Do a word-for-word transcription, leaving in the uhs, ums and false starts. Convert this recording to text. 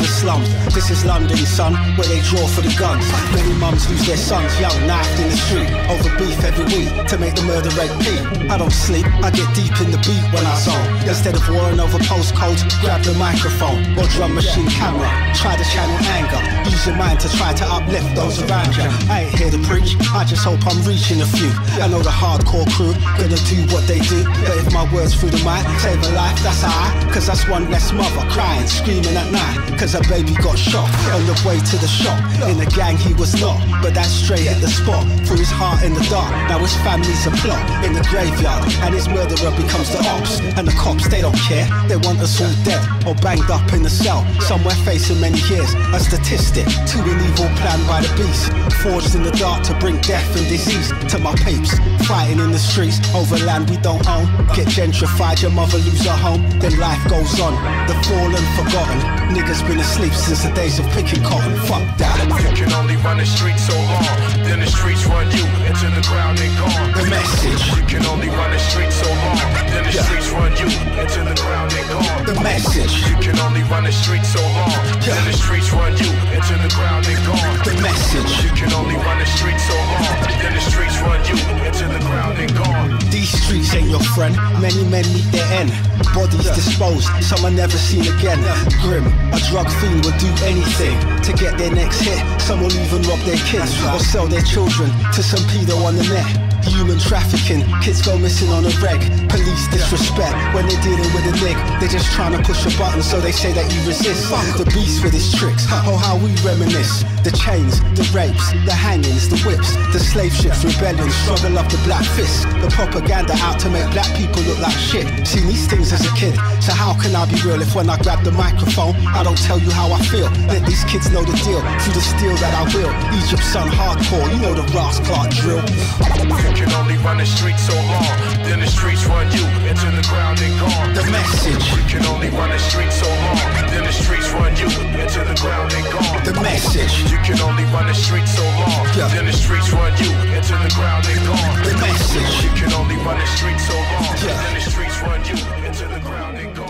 the slums. This is London, son, where they draw for the guns. Many mums lose their sons young, knifed in the street, over beef every week to make the murder rate peak. I don't sleep, I get deep in the beat when I zone. Instead of worrying over postcodes, grab the microphone or drum machine camera. Try to channel anger, use your mind to try to uplift those around you. I ain't here to preach, I just hope I'm reaching a few. I know the hardcore crew gonna do what they do, but if my words through the mic save a life, that's alright. Cause that's one less mother crying, screaming at night, cause her baby got shot on the way to the shop. In the gang he was not, but that's straight at the spot. Threw his heart in the dark, now his family's a plot in the graveyard, and his murderer becomes the ops. And the cops, they don't care, they want us all dead or banged up in the cell, somewhere facing many years. A statistic to an evil plan by the beast, forged in the dark to bring death and disease to my peeps. Fighting in the streets over land we don't own. Get gentrified, your mother lose her home, then life goes on. The fallen, forgotten, niggas been asleep since the days of picking cotton. Fuck that. You can only run the streets so long, then the streets run you into the ground and gone. The message. You can only run the streets so long, then the yeah. streets run you into the ground and gone. The message. You can only run the streets so long, yeah. then the streets run you into the ground and gone. The message. You can only run the streets so long, then the streets run you into the ground and gone. These streets ain't your friend. Many men meet their end. Bodies yeah. disposed, some are never seen again. Grim, a drug fiend would do anything to get their next hit. Some will even rob their kids right. or sell their children to some pedo on the net. Human trafficking, kids go missing on a reg. Police disrespect when they're dealing with a nig. They're just trying to push a button so they say that you resist. The beast with his tricks, oh how we reminisce. The chains, the rapes, the hangings, the whips, the slave ships, rebellion, struggle up the black fist. The propaganda out to make black people look like shit. Seen these things as a kid, so how can I be real if when I grab the microphone I don't tell you how I feel? Let these kids know the deal, through the steel that I will. Egypt-Sun hardcore, you know the Ross Clark drill. You can only run the streets so long, then the streets run you into the ground and gone. The message. You can only run the streets so long, then the streets run you into the ground and gone. The message. You can only run the streets so long, yeah. then the streets run you into the ground and gone. The message. You can only run the streets so long, yeah. then the streets run you into the ground and gone.